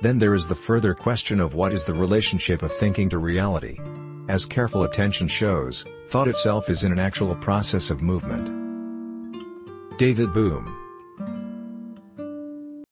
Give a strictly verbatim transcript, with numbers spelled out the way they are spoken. Then there is the further question of what is the relationship of thinking to reality. As careful attention shows, thought itself is in an actual process of movement. David Bohm.